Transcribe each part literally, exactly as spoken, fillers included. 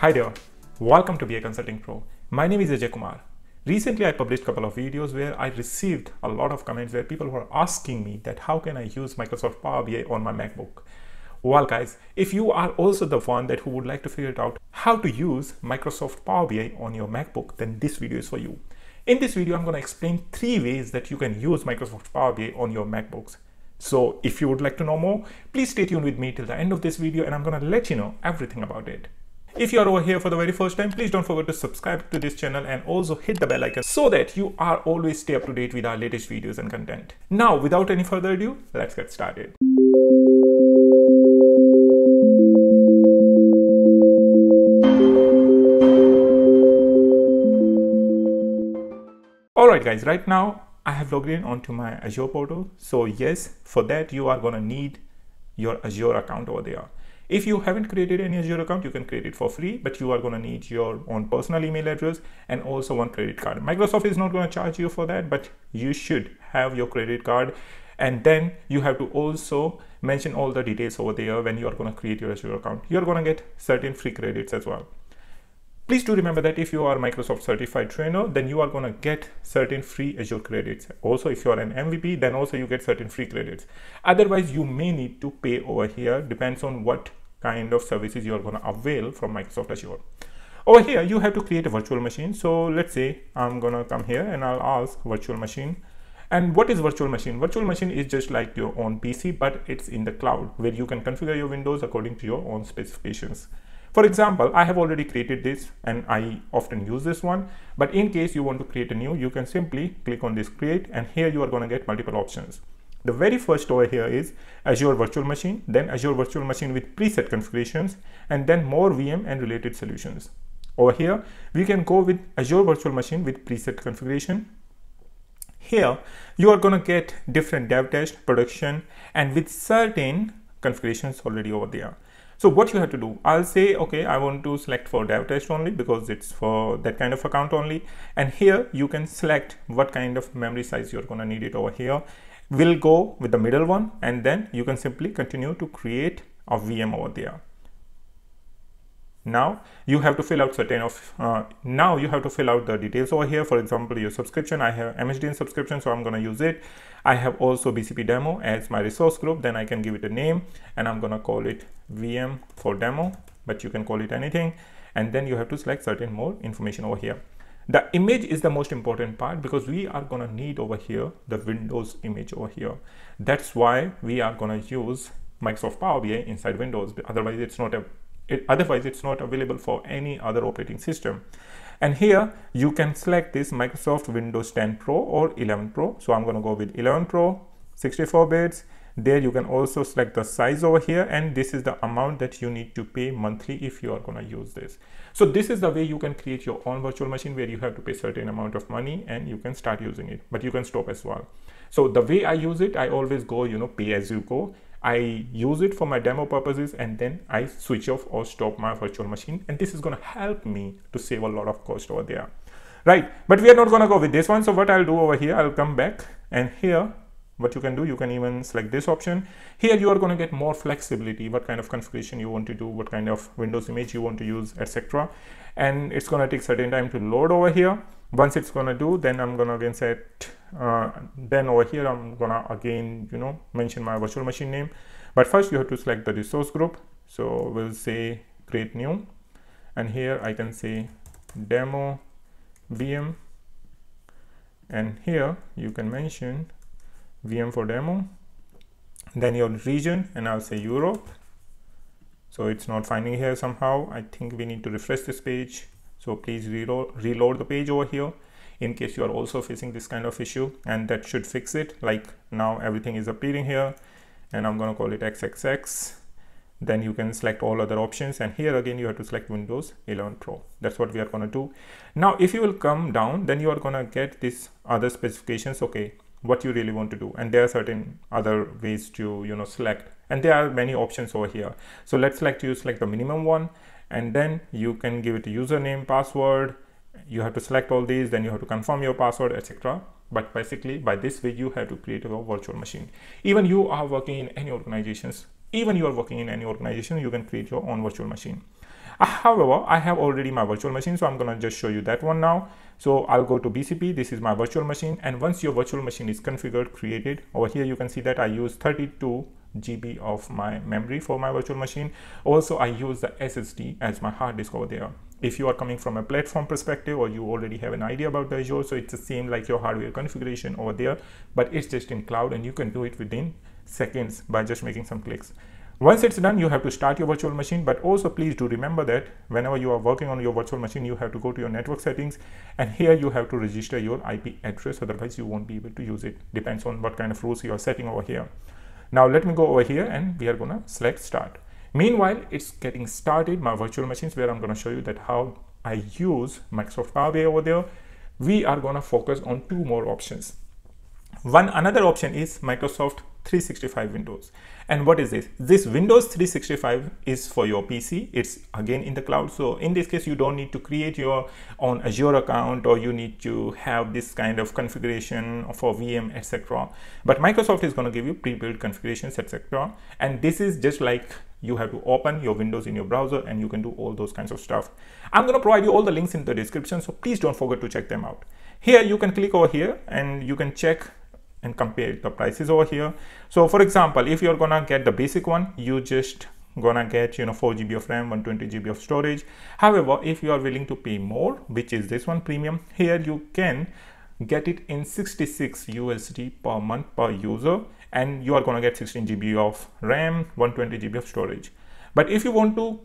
Hi there, welcome to B I Consulting Pro. My name is Ajay Kumar. Recently, I published a couple of videos where I received a lot of comments where people were asking me that how can I use Microsoft Power B I on my MacBook? Well guys, if you are also the one that who would like to figure it out how to use Microsoft Power B I on your MacBook, then this video is for you. In this video, I'm going to explain three ways that you can use Microsoft Power B I on your MacBooks. So if you would like to know more, please stay tuned with me till the end of this video and I'm going to let you know everything about it. If you are over here for the very first time, please don't forget to subscribe to this channel and also hit the bell icon so that you are always stay up to date with our latest videos and content. Now, without any further ado, let's get started. Alright guys, right now I have logged in onto my Azure portal. So yes, for that you are gonna need your Azure account over there. If you haven't created any Azure account, you can create it for free, but you are gonna need your own personal email address and also one credit card. Microsoft is not gonna charge you for that, but you should have your credit card. And then you have to also mention all the details over there when you are gonna create your Azure account. You're gonna get certain free credits as well. Please do remember that if you are a Microsoft certified trainer, then you are going to get certain free Azure credits. Also, if you are an M V P, then also you get certain free credits. Otherwise, you may need to pay over here. Depends on what kind of services you are going to avail from Microsoft Azure. Over here, you have to create a virtual machine. So let's say I'm going to come here and I'll ask virtual machine. And what is virtual machine? Virtual machine is just like your own P C, but it's in the cloud where you can configure your Windows according to your own specifications. For example, I have already created this and I often use this one, but in case you want to create a new, you can simply click on this create and here you are going to get multiple options. The very first over here is Azure Virtual Machine, then Azure Virtual Machine with preset configurations, and then more V M and related solutions. Over here, we can go with Azure Virtual Machine with preset configuration. Here, you are going to get different dev test, production, and with certain configurations already over there. So what you have to do, I'll say, okay, I want to select for dev test only because it's for that kind of account only. And here you can select what kind of memory size you're going to need it over here. We'll go with the middle one and then you can simply continue to create a V M over there. Now you have to fill out certain of, uh, now you have to fill out the details over here. For example, your subscription, I have M H D N subscription, so I'm going to use it. I have also B C P demo as my resource group, then I can give it a name and I'm going to call it V M for demo, but you can call it anything. And then you have to select certain more information over here. The image is the most important part because we are going to need over here, the Windows image over here. That's why we are going to use Microsoft Power B I inside Windows. Otherwise it's not a It, otherwise it's not available for any other operating system. And here you can select this Microsoft Windows ten Pro or eleven Pro. So I'm going to go with eleven Pro, sixty-four bits. There you can also select the size over here, and this is the amount that you need to pay monthly if you are going to use this. So this is the way you can create your own virtual machine where you have to pay certain amount of money and you can start using it, but you can stop as well. So the way I use it, I always go, you know, pay as you go. I use it for my demo purposes and then I switch off or stop my virtual machine, and this is going to help me to save a lot of cost over there, right? But we are not going to go with this one. So what I'll do over here, I'll come back, and here what you can do, you can even select this option. Here you are going to get more flexibility, what kind of configuration you want to do, what kind of Windows image you want to use, etc. And it's going to take certain time to load over here. Once it's going to do, then I'm going to again set uh, then over here I'm going to again, you know, mention my virtual machine name, but first you have to select the resource group. So we'll say create new, and here I can say demo V M, and here you can mention V M for demo, then your region, and I'll say Europe. So it's not finding here somehow. I think we need to refresh this page. So please reload, reload the page over here in case you are also facing this kind of issue, and that should fix it. Like now everything is appearing here, and I'm going to call it triple X. Then you can select all other options, and here again you have to select Windows eleven Pro. That's what we are going to do. Now if you will come down, then you are going to get this other specifications, okay, what you really want to do, and there are certain other ways to, you know, select, and there are many options over here. So let's select you select the minimum one, and then you can give it a username, password. You have to select all these, then you have to confirm your password, etc. But basically by this way you have to create a virtual machine. Even you are working in any organizations, Even you are working in any organization, you can create your own virtual machine. However, I have already my virtual machine, so I'm going to just show you that one now. So I'll go to B C P. This is my virtual machine. And once your virtual machine is configured, created, over here you can see that I use thirty-two G B of my memory for my virtual machine. Also, I use the S S D as my hard disk over there. If you are coming from a platform perspective or you already have an idea about the Azure, so it's the same like your hardware configuration over there, but it's just in cloud and you can do it within seconds by just making some clicks. Once it's done, you have to start your virtual machine, but also please do remember that whenever you are working on your virtual machine, you have to go to your network settings, and here you have to register your I P address, otherwise you won't be able to use it. Depends on what kind of rules you are setting over here. Now let me go over here and we are gonna select start. Meanwhile, it's getting started, my virtual machines, where I'm gonna show you that how I use Microsoft Power B I over there. We are gonna focus on two more options. One another option is Microsoft three sixty-five Windows. And what is this? This Windows three sixty-five is for your P C. It's again in the cloud. So in this case, you don't need to create your own Azure account or you need to have this kind of configuration for V M, et cetera. But Microsoft is going to give you pre-built configurations, et cetera. And this is just like you have to open your Windows in your browser and you can do all those kinds of stuff. I'm going to provide you all the links in the description. So please don't forget to check them out. Here you can click over here and you can check and compare the prices over here. So for example, if you're gonna get the basic one, you just gonna get, you know, four G B of RAM, one hundred twenty G B of storage. However, if you are willing to pay more, which is this one, premium, here you can get it in sixty-six U S D per month per user, and you are gonna get sixteen G B of RAM, one hundred twenty G B of storage. But if you want to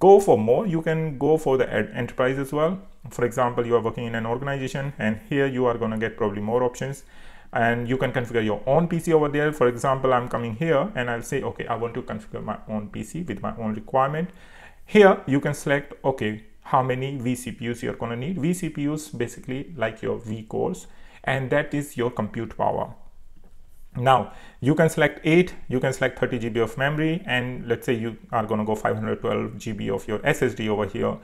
go for more, you can go for the enterprise as well. For example, you are working in an organization, and here you are gonna get probably more options. And you can configure your own P C over there. For example, I'm coming here and I'll say, okay, I want to configure my own P C with my own requirement. Here you can select, okay, how many vCPUs you're gonna need. vCPUs basically like your vCores, and that is your compute power. Now you can select eight, you can select thirty G B of memory, and let's say you are gonna go five hundred twelve G B of your S S D over here.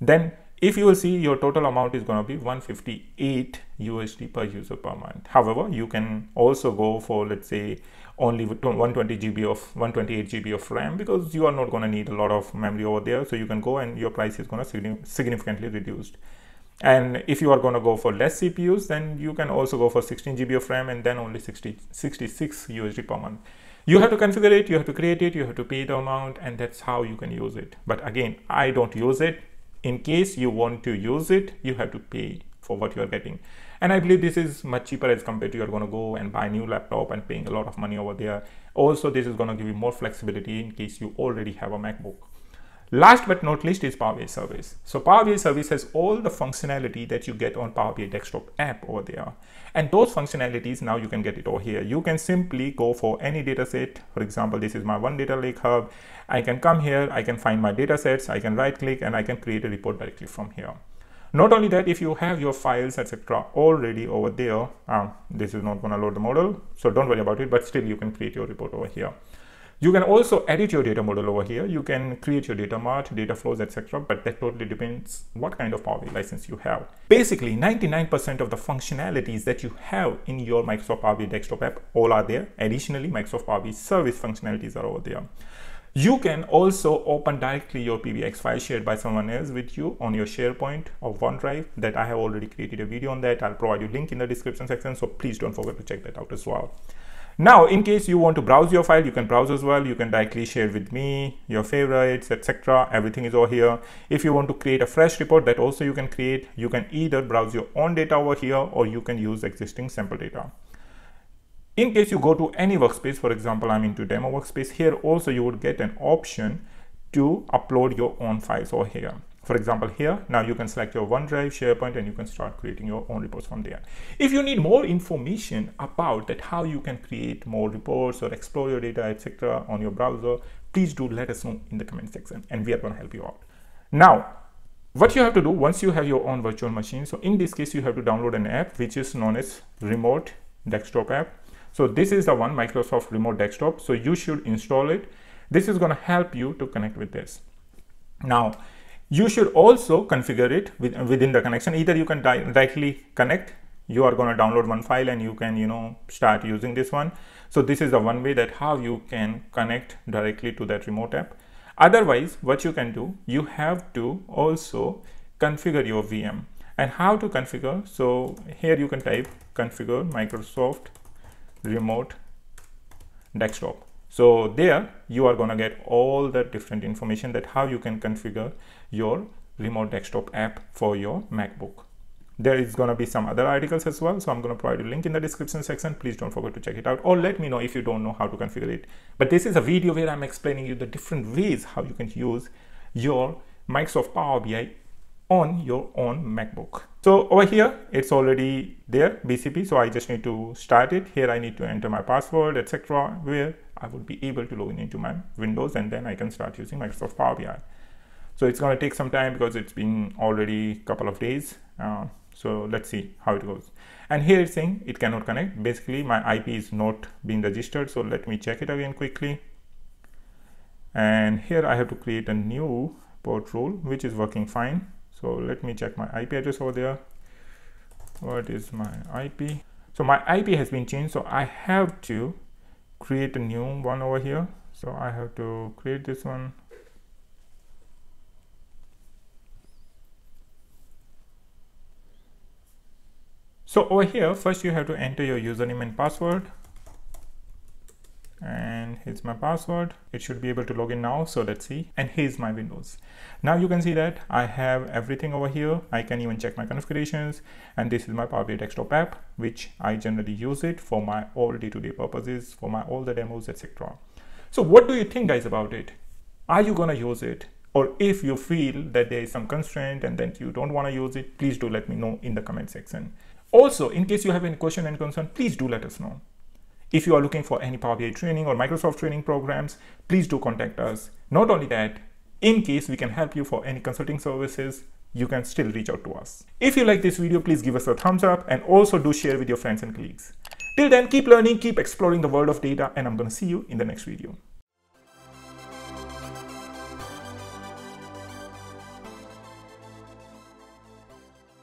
Then if you will see, your total amount is going to be one hundred fifty-eight U S D per user per month. However, you can also go for, let's say, only one hundred twenty G B of one hundred twenty-eight G B of RAM, because you are not going to need a lot of memory over there. So you can go and your price is going to significantly reduced. And if you are going to go for less C P Us, then you can also go for sixteen G B of RAM and then only sixty-six U S D per month. You have to configure it, you have to create it, you have to pay the amount, and that's how you can use it. But again, I don't use it. In case you want to use it, you have to pay for what you are getting. And I believe this is much cheaper as compared to you're going to go and buy a new laptop and paying a lot of money over there. Also, this is going to give you more flexibility in case you already have a MacBook. Last but not least is Power B I service. So Power B I service has all the functionality that you get on Power B I desktop app over there. And those functionalities, now you can get it over here. You can simply go for any data set. For example, this is my one data lake hub. I can come here, I can find my data sets, I can right click, and I can create a report directly from here. Not only that, if you have your files, et cetera already over there, um, this is not gonna load the model, so don't worry about it, but still you can create your report over here. You can also edit your data model over here. You can create your data mart, data flows, et cetera. But that totally depends what kind of Power B I license you have. Basically, ninety-nine percent of the functionalities that you have in your Microsoft Power B I desktop app, all are there. Additionally, Microsoft Power B I service functionalities are over there. You can also open directly your P B X file shared by someone else with you on your SharePoint or OneDrive. That I have already created a video on that. I'll provide you a link in the description section. So please don't forget to check that out as well. Now, in case you want to browse your file, you can browse as well. You can directly share with me, your favorites, et cetera. Everything is over here. If you want to create a fresh report, that also you can create. You can either browse your own data over here or you can use existing sample data. In case you go to any workspace, for example, I'm into demo workspace, here also you would get an option to upload your own files over here. For example, here, now you can select your OneDrive, SharePoint, and you can start creating your own reports from there. If you need more information about that, how you can create more reports or explore your data, et cetera on your browser, please do let us know in the comment section and we are gonna help you out. Now, what you have to do once you have your own virtual machine, so in this case, you have to download an app which is known as Remote Desktop app. So this is the one, Microsoft Remote Desktop. So you should install it. This is going to help you to connect with this. Now, you should also configure it with, within the connection. Either you can directly connect. You are going to download one file and you can, you know, start using this one. So this is the one way that how you can connect directly to that remote app. Otherwise, what you can do, you have to also configure your V M. And how to configure? So here you can type configure Microsoft Remote Desktop. So there you are going to get all the different information that how you can configure your remote desktop app for your MacBook. There is going to be some other articles as well. So I'm going to provide a link in the description section. Please don't forget to check it out, or let me know if you don't know how to configure it. But this is a video where I'm explaining you the different ways how you can use your Microsoft Power B I on your own MacBook. So over here, it's already there, B C P. So I just need to start it. Here I need to enter my password, et cetera, where I would be able to log in into my Windows, and then I can start using Microsoft Power B I. So it's going to take some time because it's been already a couple of days. Uh, so let's see how it goes. And here it's saying it cannot connect. Basically, my I P is not being registered. So let me check it again quickly. And here I have to create a new port rule, which is working fine. So let me check my I P address over there. What is my I P? So my I P has been changed. So I have to create a new one over here. So I have to create this one. So over here, first you have to enter your username and password. And here's my password. It should be able to log in now. So let's see. And here's my Windows. Now you can see that I have everything over here. I can even check my configurations. And this is my Power B I desktop app, which I generally use it for my all day-to-day purposes, for my all the demos, et cetera. So what do you think, guys, about it? Are you gonna use it? Or if you feel that there is some constraint and then you don't wanna use it, please do let me know in the comment section. Also, in case you have any question and concern, please do let us know. If you are looking for any Power B I training or Microsoft training programs, please do contact us. Not only that, in case we can help you for any consulting services, you can still reach out to us. If you like this video, please give us a thumbs up, and also do share with your friends and colleagues. Till then, keep learning, keep exploring the world of data, and I'm going to see you in the next video.